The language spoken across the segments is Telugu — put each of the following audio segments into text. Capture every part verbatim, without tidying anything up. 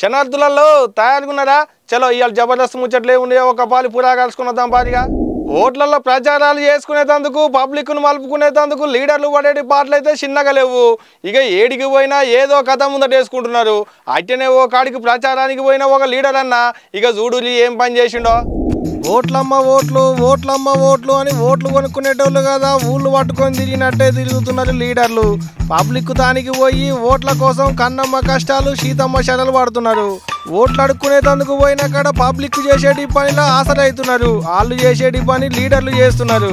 శనార్థులలో తయారుకున్నారా చలో ఇయాల జబర్దస్త్ ముచ్చట్లే ఉన్నాయో ఒక పాలి పూరా కలుసుకున్నాం బారిగా ఓట్లలో ప్రచారాలు చేసుకునేటందుకు పబ్లిక్ను మలుపుకునేటందుకు లీడర్లు వడేటి పార్టీలైతే చిన్నగా లేవు ఇక ఏడికి పోయినా ఏదో కథ ముందట చేసుకుంటున్నారు అట్టనే ఓ కాడికి ప్రచారానికి పోయినా ఒక లీడర్ అన్న ఇక చూడులి ఏం పని చేసిండో ఓట్లమ్మ ఓట్లు ఓట్లమ్మ ఓట్లు అని ఓట్లు కొనుక్కునేటోళ్ళు కదా ఊళ్ళు పట్టుకొని తిరిగినట్టే తిరుగుతున్నారు లీడర్లు పబ్లిక్ దానికి పోయి ఓట్ల కోసం కన్నమ్మ కష్టాలు సీతమ్మ శరణలు పడుతున్నారు ఓట్లు అడుక్కునేటందుకు పోయినా కాడ పబ్లిక్ చేసేటి పనిలో ఆసరవుతున్నారు వాళ్ళు చేసేటి పని లీడర్లు చేస్తున్నారు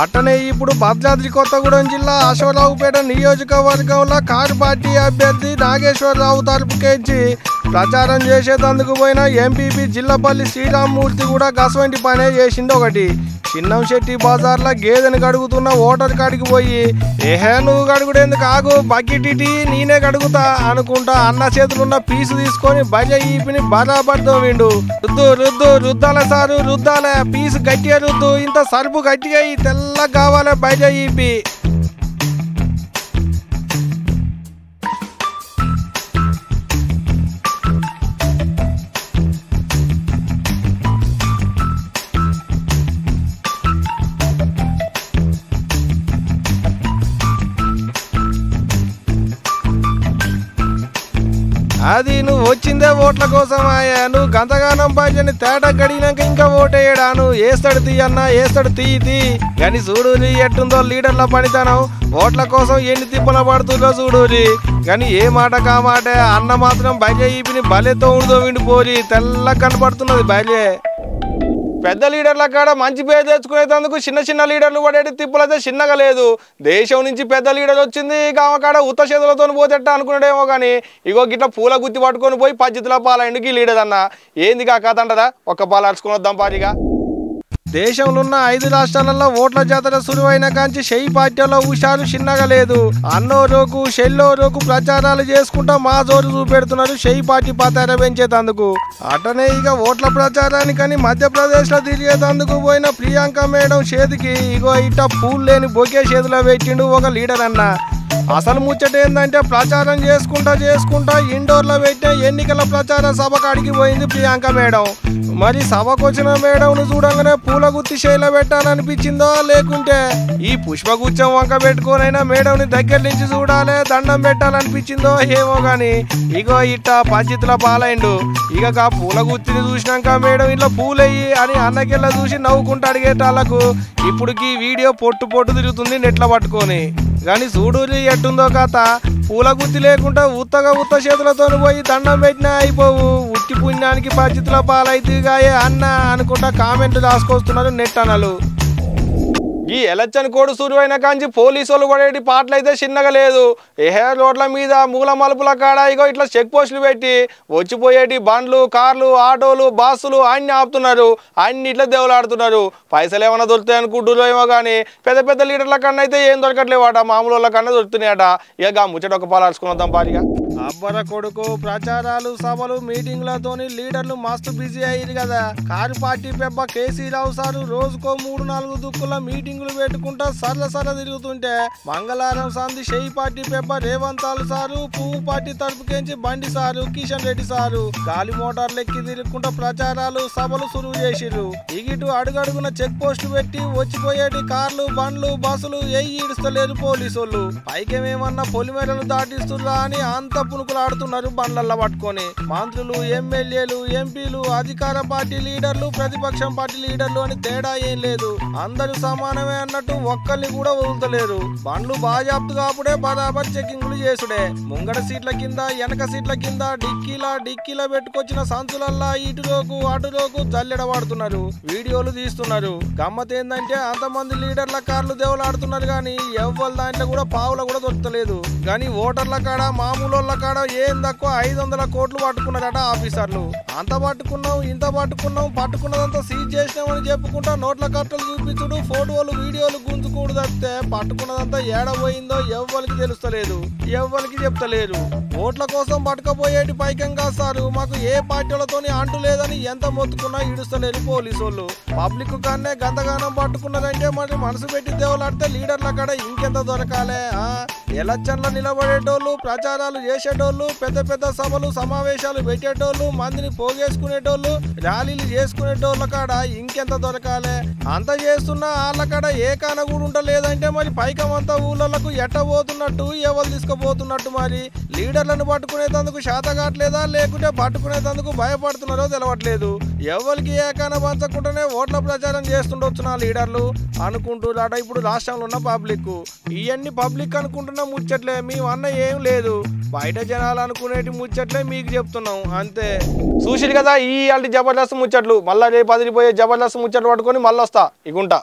అట్టనే ఇప్పుడు భద్రాద్రి కొత్తగూడెం జిల్లా అశ్వరావుపేట నియోజకవర్గంలో కారు పార్టీ అభ్యర్థి నాగేశ్వరరావు తరపుకేంచి ప్రచారం చేసేటందుకు పోయిన ఎంపీపీ జిల్లాపల్లి శ్రీరామ్మూర్తి కూడా గసవంటి పనే చేసింది ఒకటి చిన్నం శెట్టి బజార్లో గేదెను కడుగుతున్న ఓటర్ కాడికి పోయి ఏహే నువ్వు కడుగుడేందు కాగు బకిటిటి నేనే కడుగుతా అనుకుంటా అన్న చేతులున్న పీసు తీసుకొని భయ ఈపిని బరాబర్ తోవిండు రుద్దు రుద్దు రుద్దాల సారు రుద్దాల పీసు గట్టిగా రుద్దు ఇంత సరుపు గట్టిగా ఈ తెల్ల కావాలే భయ ఈపి అది నువ్వు వచ్చిందే ఓట్ల కోసం ఆయా నువ్వు గంతగానం బాధ్యని తేట గడిగినాక ఇంకా ఓటేయడా నువ్వు వేస్తాడు తీ అన్నా వేస్తాడు తీ తీ కానీ చూడూరి ఎట్టుందో లీడర్ల పడితాను ఓట్ల కోసం ఎన్ని తిప్పల పడుతుందో చూడూరి కానీ ఏ మాట కామాటే అన్న మాత్రం బయలే ఈపిని బలేతో ఉండుతో విండిపోరి తెల్ల కనపడుతున్నది బయలే పెద్ద లీడర్ల కాడ మంచి పేరు తెచ్చుకునేటందుకు చిన్న చిన్న లీడర్లు పడేటి తిప్పులైతే చిన్నగా లేదు దేశం నుంచి పెద్ద లీడర్ వచ్చింది ఆమె కాడ ఉత్త చేతులతో పోతెట్ట అనుకున్నాడేమో కానీ ఇగో గిట్లా పూల గుత్తి పట్టుకొని పోయి పద్ధతిలో పాలైండు ఈ లీడర్ అన్న ఏంది కాక అంటారా ఒక్క పాలు అరుచుకొని వద్దాం పాలిగా దేశంలో ఉన్న ఐదు రాష్ట్రాలలో ఓట్ల జాతర సులువైన కాంచి షెయి పార్టీలో హుషారు చిన్నగా లేదు అన్నో రోకు షెల్లో రోకు ప్రచారాలు చేసుకుంటా మా జోరు చూపెడుతున్నారు షెయి పార్టీ పాతార పెంచేటందుకు అటనే ఇక ఓట్ల ప్రచారానికని మధ్యప్రదేశ్లో తిరిగేటందుకు పోయిన ప్రియాంక మేడం చేతికి ఇగో ఇట్ట పూలు లేని బొకే చేతిలో పెట్టిండు ఒక లీడర్ అన్న అసలు ముచ్చట ఏంటంటే ప్రచారం చేసుకుంటా చేసుకుంటా ఇండోర్లో పెట్టే ఎన్నికల ప్రచార సభకు అడిగిపోయింది ప్రియాంక మేడం మరి సభకు వచ్చిన మేడంను చూడంగానే పూల గుత్తి శైల పెట్టాలనిపించిందో లేకుంటే ఈ పుష్పగుచ్చం వంక పెట్టుకోనైనా మేడంని దగ్గర నుంచి చూడాలి దండం పెట్టాలనిపించిందో ఏమో కానీ ఇగో ఇట్ట పంచితుల పాలైండు ఇక ఆ పూల గుత్తిని చూసినాక మేడం ఇట్లా పూలయ్యి అని అన్నకెళ్ళ చూసి నవ్వుకుంటూ అడిగేటాళ్ళకు ఇప్పుడుకి వీడియో పొట్టు పొట్టు తిరుగుతుంది నెట్ల పట్టుకొని కానీ చూడూరి ఎట్టుందో కథ పూల గుత్తి లేకుండా ఉత్తగా ఉత్త చేతులతో పోయి దండం పెట్టినా అయిపోవు ఉట్టి పుణ్యానికి బాధ్యతల పాలైతుగాయే అన్న అనుకుంటా కామెంట్లు రాసుకొస్తున్నారు నెట్ అనలు ఈ ఎలక్షన్ కోడ్ సురువైన కాంచి పోలీసు వాళ్ళు పడేటి పాటలు అయితే చిన్నగా లేదు ఏహే రోడ్ల మీద మూల మలుపుల కాడ ఇగో ఇట్లా చెక్ పోస్టులు పెట్టి వచ్చిపోయేటి బండ్లు కార్లు ఆటోలు బస్సులు అన్ని ఆపుతున్నారు అన్ని ఇట్లా దేవులాడుతున్నారు పైసలు ఏమైనా దొరుకుతాయి అనుకుంటురో ఏమో కానీ పెద్ద పెద్ద లీడర్ల కన్నా అయితే ఏం దొరకట్లేవాట మామూలు వాళ్ళ కన్నా దొరుకుతున్నాయట ఇక ఆ ముచ్చట ఒక పాలు అరుచుకున్నాం భారీగా అబ్బర కొడుకు ప్రచారాలు సభలు మీటింగ్లతోని లీడర్లు మస్తు బిజీ అయ్యారు కదా కారు పార్టీ పెబ్బ కేసీరావు సారు రోజుకో మూడు నాలుగు దుక్కుల మీటింగులు పెట్టుకుంటా సర్ల సర్ల తిరుగుతుంటే మంగళవారం సంధి షెయి పార్టీ పెబ్బ రేవంతాలు సారు పువ్వు పార్టీ తరపుకేంచి బండి సారు కిషన్ రెడ్డి సారు గాలి మోటార్లు ఎక్కి తిరుగుకుంటా ప్రచారాలు సభలు సురువు చేసిర్రు ఇగిటు అడుగడుగున చెక్ పోస్టులు పెట్టి వచ్చిపోయేటి కార్లు బండ్లు బస్సులు ఏ ఈడుస్తలేరు పోలీసులు పైకేమేమన్నా పొలిమేరలు దాటిస్తుర్రా అని అంత పునుకులాడుతున్నారు బండ్లల్లో పట్టుకొని మంత్రులు ఎమ్మెల్యేలు ఎంపీలు అధికార పార్టీ లీడర్లు ప్రతిపక్షం పార్టీ లీడర్లు అని తేడా ఏం లేదు అందరూ సమానమే అన్నట్టు ఒక్కరిని కూడా వదులుతలేరు బండ్లు బాజాప్తు కాపుడే బరాబర్ చెక్కింగ్లు చేసుడే ముంగడ సీట్ల కింద వెనక సీట్ల కింద డిక్కీలా డిక్కీలా పెట్టుకొచ్చిన సంచులల్లా ఇటులోకు అటులోకు జల్లెడ వాడుతున్నారు వీడియోలు తీస్తున్నారు గమ్మత్ ఏంటంటే అంతమంది లీడర్ల కార్లు దేవులాడుతున్నారు కానీ ఎవ్వరి దాంట్లో కూడా పావుల కూడా దొరకలేదు కానీ ఓటర్ల కాడ మామూలు కాడ ఏం తక్కువ ఐదు వందల కోట్లు పట్టుకున్నారట ఆఫీసర్లు అంత పట్టుకున్నాం ఇంత పట్టుకున్నాం పట్టుకున్నదంతా సీజ్ చేసినామని చెప్పుకుంటా నోట్ల కట్టలు చూపించుడు ఫోటోలు వీడియోలు గుంజుకూడు తప్పితే పట్టుకున్నదంతా ఏడబోయిందో ఎవ్వరికి తెలుస్తలేదు ఎవ్వరికి చెప్తలేరు ఓట్ల కోసం పట్టుకపోయేటి పైకం కాస్తారు మాకు ఏ పార్టీలతోని అంటు లేదని ఎంత మొత్తుకున్నా ఇడుస్తలేరు పోలీసు వాళ్ళు పబ్లిక్ కానే గంతగానం పట్టుకున్నదంటే మరి మనసు పెట్టి దేవులాడితే లీడర్ల కాడ ఇంకెంత దొరకాలే ఎలక్షన్ల నిలబడేటోళ్ళు ప్రచారాలు చేసి రాసేటోళ్ళు పెద్ద పెద్ద సభలు సమావేశాలు పెట్టేటోళ్ళు మందిని పోగేసుకునేటోళ్ళు ర్యాలీలు చేసుకునేటోళ్ళ కాడ ఇంకెంత దొరకాలే? అంత చేస్తున్నా వాళ్ళ కాడ ఏ కాన కూడా ఉండలేదంటే మరి పైకమంతా ఊళ్ళకు ఎట్టబోతున్నట్టు ఎవరు తీసుకుపోతున్నట్టు? మరి లీడర్లను పట్టుకునేటందుకు శాత కావట్లేదా లేకుంటే పట్టుకునేటందుకు భయపడుతున్నారో తెలవట్లేదు. ఎవరికి ఏ కాన పంచకుండానే ఓట్ల ప్రచారం చేస్తుండొచ్చు నా లీడర్లు అనుకుంటున్నారట ఇప్పుడు రాష్ట్రంలో ఉన్న పబ్లిక్. ఇవన్నీ పబ్లిక్ అనుకుంటున్నా ముచ్చట్లే మీ అన్న ఏం లేదు, బయట జనాలు అనుకునేటి ముచ్చట్లే మీకు చెప్తున్నాం అంతే. చూసిరు కదా ఈ జబర్దస్త్ ముచ్చట్లు, మళ్ళీ రేపు అదిరిపోయే జబర్దస్త్ ముచ్చట్లు పట్టుకొని మళ్ళీ వస్తా ఇగుంటా.